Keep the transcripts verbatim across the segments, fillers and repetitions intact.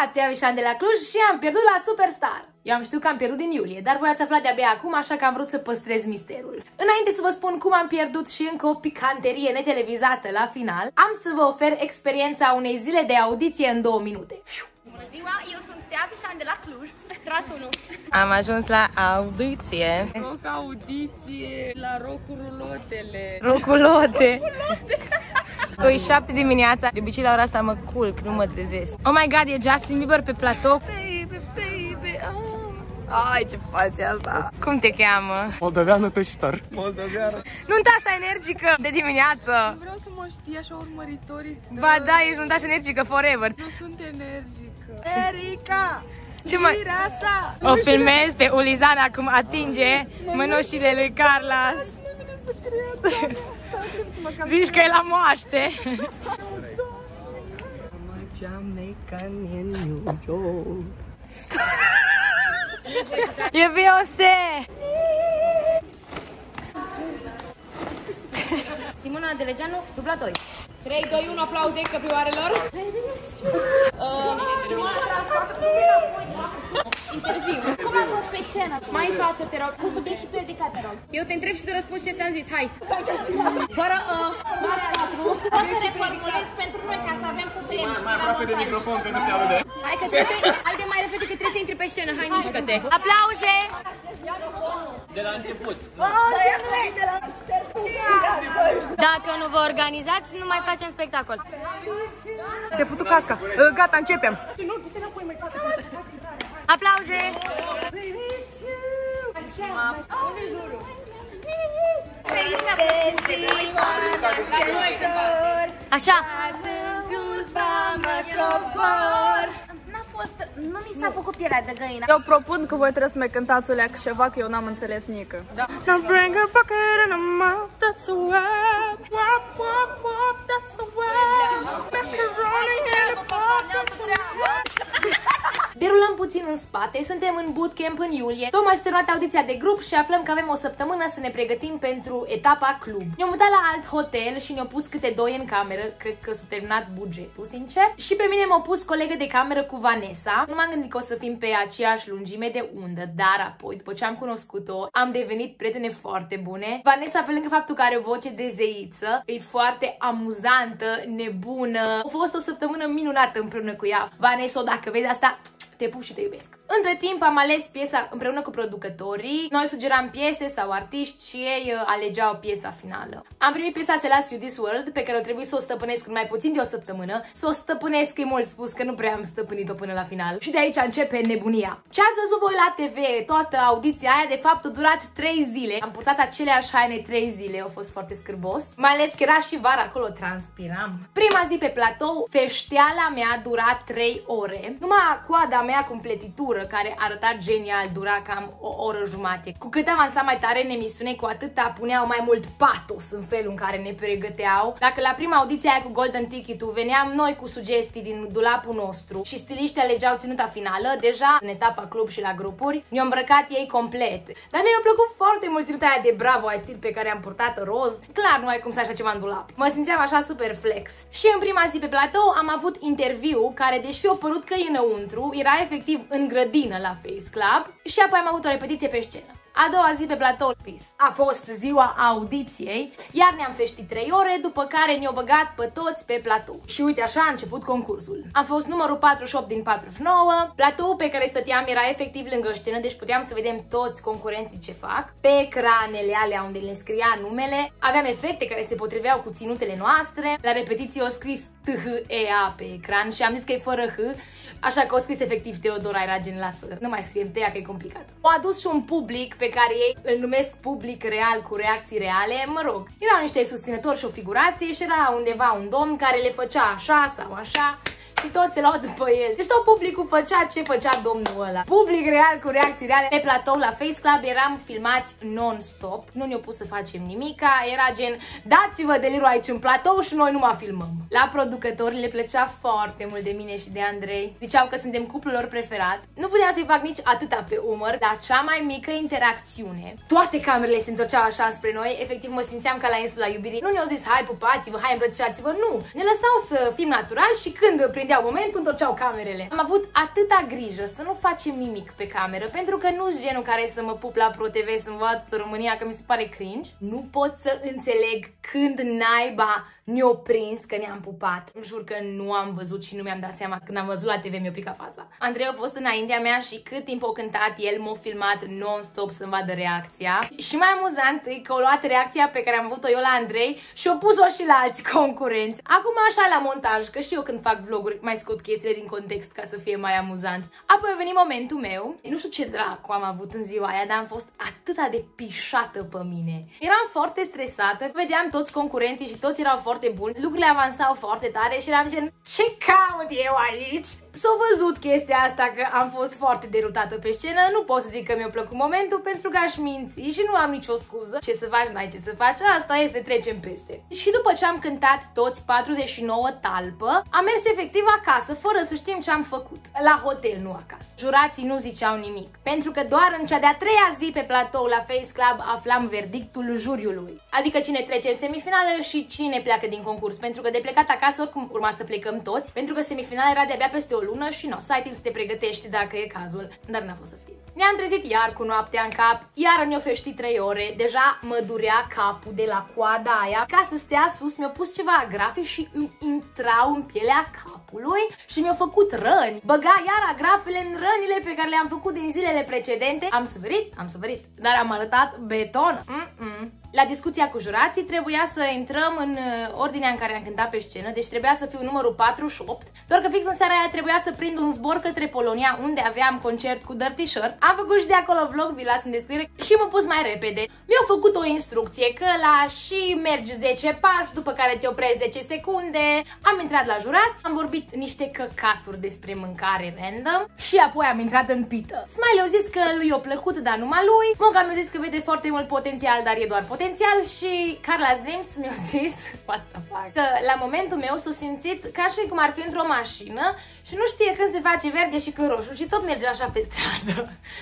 la Tea Vișan de la Cluj și am pierdut la Superstar. Eu am știut că am pierdut din iulie, dar voi ați aflat de-abia acum, așa că am vrut să păstrez misterul. Înainte să vă spun cum am pierdut și încă o picanterie netelevizată la final, am să vă ofer experiența unei zile de audiție în două minute. Fiu. Bună ziua, eu sunt Tea Vișan de la Cluj, tras unu. Am ajuns la audiție. Roc audiție la rocurulotele. Roculote. Roculote. Oi, șapte dimineața, de obicei la ora asta mă culc, nu mă trezesc. Oh my god, e Justin Bieber pe platou. Baby, baby, oh. Ai, ce faci asta? Cum te cheamă? Moldoveană tășitor. Moldoveană. Nu-mi da așa energică de dimineață. Nu vreau să mă știi așa urmăritorii. Ba da, ești nu-mi da așa energică forever. Nu sunt energică. Erica! Ce mă... O filmez pe Ulizana cum atinge mânușile lui Carla. Zici că e la moaște. E Beyoncé. Simona Devejanu, dubla doi. trei, doi, unu, aplauze căprioarelor. Interviu. Cum a fost pe scenă? Mai în față, te rog. Cu subiect și predicat, te rog. Eu te întreb și te răspunzi ce ți-am zis. Hai. Fără a, fără a, o să reformulezi pentru noi ca să avem să te ieși. Mai aproape de microfon, că nu se aude. Hai că trebuie să... Hai de mai repede că trebuie să intri pe scenă. Hai, mișcă-te. Aplauze! De la început. Dacă nu vă organizați, nu mai facem spectacol. Se futu casca. Gata, începem. Nu, du-te înapoi, mai fac. Aplauze! Așa! N-a fost, nu mi s-a făcut pielea de găină. Eu propun că voi trebuie să mai cântați o leacă ceva, că eu n-am înțeles nică. Derulăm puțin în spate, suntem în bootcamp în iulie. Tocmai s-a terminat audiția de grup și aflăm că avem o săptămână să ne pregătim pentru etapa club. Ne-am mutat la alt hotel și ne-au pus câte doi în cameră. Cred că s-a terminat bugetul, sincer. Și pe mine m-au pus colegă de cameră cu Vanessa. Nu m-am gândit că o să fim pe aceeași lungime de undă, dar apoi, după ce am cunoscut-o, am devenit prietene foarte bune. Vanessa, pe lângă faptul că are o voce de zeiță, e foarte amuzantă, nebună. A fost o săptămână minunată împreună cu ea. Vanessa, dacă vezi asta, te pup și te iubesc. Între timp am ales piesa împreună cu producătorii. Noi sugeram piese sau artiști și ei alegeau piesa finală. Am primit piesa Se Las You This World, pe care o trebuie să o stăpânesc în mai puțin de o săptămână. Să o stăpânesc, e mult spus că nu prea am stăpânit-o până la final. Și de aici începe nebunia. Ce ați văzut voi la T V, toată audiția aia, de fapt a durat trei zile. Am purtat aceleași haine trei zile, a fost foarte scârbos. Mai ales că era și vara, acolo transpiram. Prima zi pe platou, feșteala mea a durat trei ore. Numai coada mea completitură, care arăta genial, dura cam o oră jumate. Cu cât avansa mai tare în emisiune, cu atâta puneau mai mult patos în felul în care ne pregăteau. Dacă la prima audiție aia cu Golden Ticket-ul veneam noi cu sugestii din dulapul nostru și stiliștii alegeau ținuta finală, deja în etapa club și la grupuri, ne-au îmbrăcat ei complet. Dar ne-a plăcut foarte mult ținuta aia de Bravo Ai Stil pe care am purtat-o roz. Clar nu ai cum să așa ceva în dulap. Mă simțeam așa super flex. Și în prima zi pe platou am avut interviu care, deși a părut că e înăuntru, era efectiv în grădină la Face Club și apoi am avut o repetiție pe scenă. A doua zi pe platou a fost ziua audiției, iar ne-am feștit trei ore, după care ne-au băgat pe toți pe platou. Și uite așa a început concursul. Am fost numărul patruzeci și opt din patruzeci și nouă, platoul pe care stăteam era efectiv lângă scenă, deci puteam să vedem toți concurenții ce fac. Pe ecranele alea unde le scria numele, aveam efecte care se potriveau cu ținutele noastre. La repetiție o scris T H E A pe ecran și am zis că e fără H, așa că o scris efectiv Teodora, era gen, lasă, nu mai scriem Tea că e complicat. O adus și un public pe care ei îl numesc public real cu reacții reale, mă rog, erau niște susținători și o figurație și era undeva un domn care le făcea așa sau așa și toți se luau după el. Deci tot publicul făcea ce făcea domnul ăla. Public real cu reacții reale. Pe platou la Face Club eram filmați non-stop. Nu ne-au pus să facem nimica. Era gen, dați-vă delirul aici în platou și noi nu mă filmăm. La producători le plăcea foarte mult de mine și de Andrei. Ziceau că suntem cuplul lor preferat. Nu puteam să-i fac nici atâta pe umăr, dar cea mai mică interacțiune, toate camerele se întorceau așa spre noi. Efectiv mă simțeam ca la insula iubirii. Nu ne-au zis, hai pupați-vă, hai îmbrățișați-vă. Nu, ne lăsau să fim natural și când prin vedeau momentul, întorceau camerele. Am avut atâta grijă să nu facem nimic pe cameră, pentru că nu-s genul care să mă pup la Pro T V să-mi văd România, că mi se pare cringe. Nu pot să înțeleg când naiba ne-o prins că ne-am pupat. Îmi jur că nu am văzut și nu mi-am dat seama. Când am văzut la T V mi-o picat fața. Andrei a fost înaintea mea și cât timp o cântat, el m-a filmat non-stop să-mi vadă reacția. Și mai amuzant e că o luat reacția pe care am avut-o eu la Andrei și o pus-o și la alți concurenți. Acum așa la montaj, că și eu când fac vloguri mai scot chestiile din context ca să fie mai amuzant. Apoi a venit momentul meu. Nu știu ce dracu am avut în ziua aia, dar am fost atâta de pișată pe mine. Eram foarte stresată, vedeam toți concurenții și toți erau foarte bun, lucrurile avansau foarte tare și eram gen, ce caut eu aici? S-a văzut chestia asta că am fost foarte derutată pe scenă, nu pot să zic că mi-a plăcut momentul pentru că aș minți și nu am nicio scuză. Ce să faci, n-ai ce să faci, asta e să trecem peste. Și după ce am cântat toți patruzeci și nouă talpă, am mers efectiv acasă, fără să știm ce am făcut. La hotel, nu acasă. Jurații nu ziceau nimic, pentru că doar în cea de-a treia zi pe platou la Face Club aflam verdictul juriului. Adică cine trece în semifinală și cine pleacă din concurs, pentru că de plecat acasă oricum urma să plecăm toți, pentru că semifinala era de-abia peste o lună și nu o să ai timp să te pregătești dacă e cazul, dar n-a fost să fie. Ne-am trezit iar cu noaptea în cap, iar ne-o fești trei ore, deja mă durea capul de la coada aia, ca să stea sus, mi-au pus ceva agrafe și îmi intrau în pielea capului și mi-au făcut răni. Băga iar agrafele în rănile pe care le-am făcut din zilele precedente. Am suferit, am suferit, dar am arătat beton. Mm-mm. La discuția cu jurații trebuia să intrăm în ordinea în care am cântat pe scenă, deci trebuia să fiu numărul patruzeci și opt, doar că fix în seara aia trebuia să prind un zbor către Polonia, unde aveam concert cu Dirty Shirt. Am făcut și de acolo vlog, vi las în descriere, și m-am pus mai repede. Mi-au făcut o instrucție că la și mergi zece pași, după care te oprești zece secunde. Am intrat la jurați, am vorbit niște căcaturi despre mâncare random și apoi am intrat în pită. Smiley a zis că lui i-a plăcut, dar numai lui. Moga mi-a zis că vede foarte mult potențial, dar e doar potențial. Potențial și Carla S. Dreams mi-a zis what the fuck, că la momentul meu s-a simțit ca și cum ar fi într-o mașină și nu știe când se face verde și când roșu și tot merge așa pe stradă.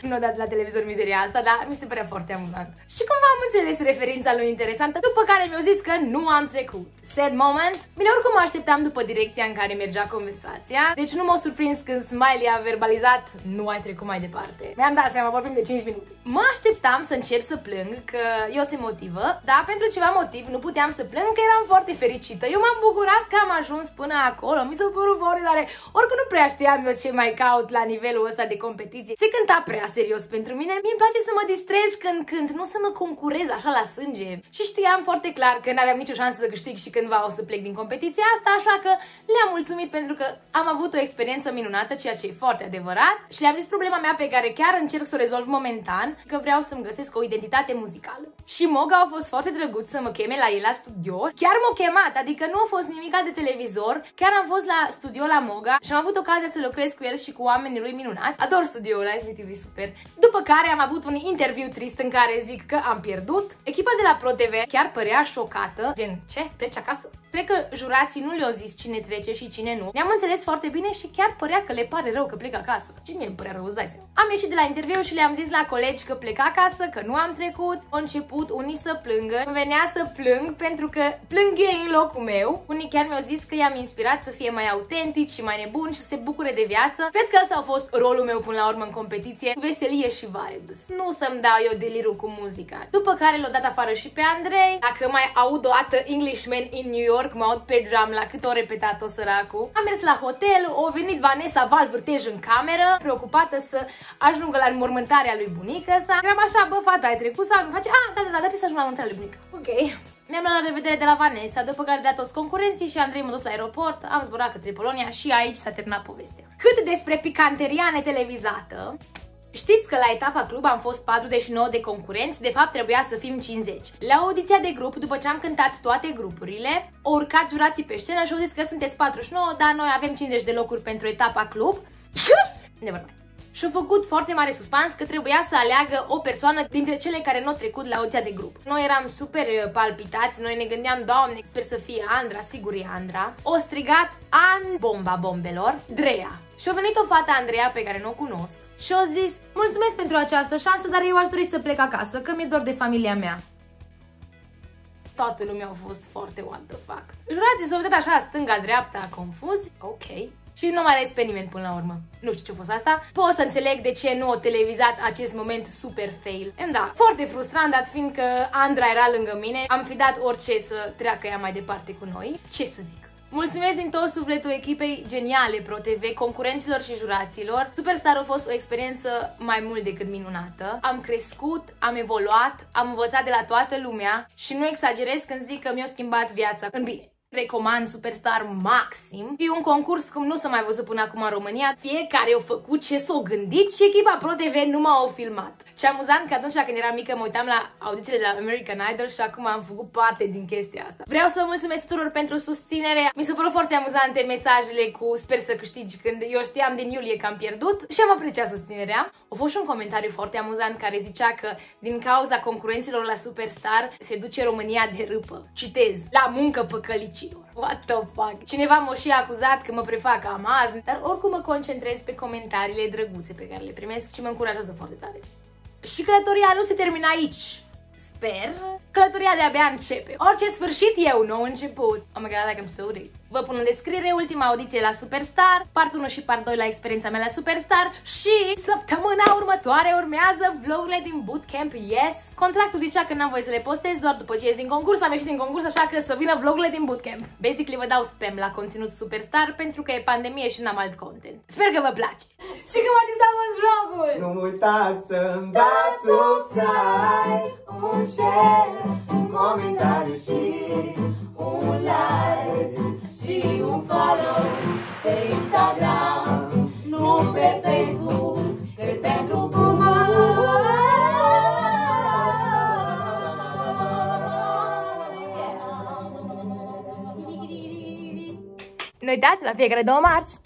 Nu a dat la televizor mizeria asta, dar mi se părea foarte amuzant. Și cumva am înțeles referința lui interesantă, după care mi-a zis că nu am trecut. Sad moment. Bine, oricum mă așteptam după direcția în care mergea conversația, deci nu m-a surprins când Smiley a verbalizat nu ai trecut mai departe. Mi-am dat seama, vorbim de cinci minute. Mă așteptam să încep să plâng, că eu sunt motivată, dar pentru ceva motiv nu puteam să plâng, că eram foarte fericită. Eu m-am bucurat că am ajuns până acolo, mi s-a părut foarte tare. Oricum nu prea știam eu ce mai caut la nivelul ăsta de competiție. Se cânta prea serios pentru mine, mi-mi place să mă distrez când cânt, nu să mă concurez așa la sânge. Și știam foarte clar că n-aveam nicio șansă să câștig și cândva o să plec din competiția asta, așa că le-am mulțumit pentru că am avut o experiență minunată, ceea ce e foarte adevărat. Și le-am zis problema mea pe care chiar încerc să o rezolv momentan, că vreau să-mi găsesc o identitate muzicală. Și Moga a fost foarte drăguț să mă cheme la el la studio. Chiar m-a chemat, adică nu a fost nimica de televizor. Chiar am fost la studio la Moga și am avut ocazia să lucrez cu el și cu oamenii lui minunați. Ador studioul la F T V, super. După care am avut un interviu trist în care zic că am pierdut. Echipa de la Pro T V chiar părea șocată. Gen, ce? Pleci acasă? Cred că jurații nu le-au zis cine trece și cine nu. Ne-am înțeles foarte bine și chiar părea că le pare rău că plec acasă. Și mie îmi părea rău, îți dai seama. Am ieșit de la interviu și le-am zis la colegi că plec acasă, că nu am trecut. Au început unii să plângă, îmi venea să plâng pentru că plâng ei în locul meu. Unii chiar mi-au zis că i-am inspirat să fie mai autentici și mai nebuni și să se bucure de viață. Cred că ăsta a fost rolul meu până la urmă în competiție, veselie și vibes. Nu să-mi dau eu delirul cu muzica. După care l-au dat afară și pe Andrei. Dacă mai aud o dată Englishman in New York, mă aud pe geam la cât o repetat-o săracul. Am mers la hotel, a venit Vanessa val vârtej în cameră, preocupată să ajungă la înmormântarea lui bunică sa. Eram așa, bă, fata, ai trecut sau nu face? Ah, da, da, da, trebuie să ajung la înmormântarea lui bunică. Ok. Mi-am luat la revedere de la Vanessa, după care de la toți concurenții și Andrei m-a dus la aeroport, am zburat către Polonia și aici s-a terminat povestea. Cât despre picanteria netelevizată, știți că la etapa club am fost patruzeci și nouă de concurenți, de fapt trebuia să fim cincizeci. La audiția de grup, după ce am cântat toate grupurile, au urcat jurații pe scenă și au zis că sunteți patruzeci și nouă, dar noi avem cincizeci de locuri pentru etapa club. Nevermind. Și-a făcut foarte mare suspans că trebuia să aleagă o persoană dintre cele care nu au trecut la audiția de grup. Noi eram super palpitați, noi ne gândeam, Doamne, sper să fie Andra, sigur e Andra. O strigat An, bomba bombelor, Andreea. Și-a venit o fată, Andreea, pe care nu o cunosc. Și au zis, mulțumesc pentru această șansă, dar eu aș dori să plec acasă, că mi-e dor de familia mea. Toată lumea a fost foarte what the fuck. Jurații s-au uitat așa, stânga-dreapta, confuz. Ok. și nu mai ales pe nimeni până la urmă. Nu știu ce a fost asta. Pot să înțeleg de ce nu a televizat acest moment super fail. And da, foarte frustrant, dat fiindcă Andra era lângă mine, am fi dat orice să treacă ea mai departe cu noi. Ce să zic? Mulțumesc din tot sufletul echipei geniale Pro T V, concurenților și juraților. Superstar a fost o experiență mai mult decât minunată. Am crescut, am evoluat, am învățat de la toată lumea și nu exagerez când zic că mi-a schimbat viața în bine. Recomand Superstar maxim. E un concurs cum nu s-a mai văzut până acum în România. Fiecare a făcut ce s-a gândit și echipa Pro T V numai au filmat. Ce amuzant că atunci când eram mică mă uitam la audițiile de la American Idol și acum am făcut parte din chestia asta. Vreau să mulțumesc tuturor pentru susținere. Mi s-au părut foarte amuzante mesajele cu sper să câștigi când eu știam din iulie că am pierdut și am apreciat susținerea. A fost și un comentariu foarte amuzant care zicea că din cauza concurenților la Superstar se duce România de râpă. Citez, la muncă păcălici. What the fuck? Cineva m-a și acuzat că mă prefac amaz, dar oricum mă concentrez pe comentariile drăguțe pe care le primesc și mă încurajează foarte tare. Și călătoria nu se termină aici. Sper. Călătoria de-abia începe. Orice sfârșit e un nou început. Oh my god, like I'm so ready. Vă pun în descriere ultima audiție la Superstar, part unu și part doi la experiența mea la Superstar și săptămâna următoare urmează vlogurile din bootcamp, yes! Contractul zicea că n-am voie să le postez doar după ce ies din concurs, am ieșit din concurs, așa că să vină vlogurile din bootcamp. Basically vă dau spam la conținut Superstar pentru că e pandemie și n-am alt content. Sper că vă place! Și că m-ați dat vlogul! Nu uitați să-mi dați subscribe, un share, un comentariu și un like. Și un follow pe Instagram, nu pe Facebook, că pentru bumbă. Noi dați la fiecare două marți!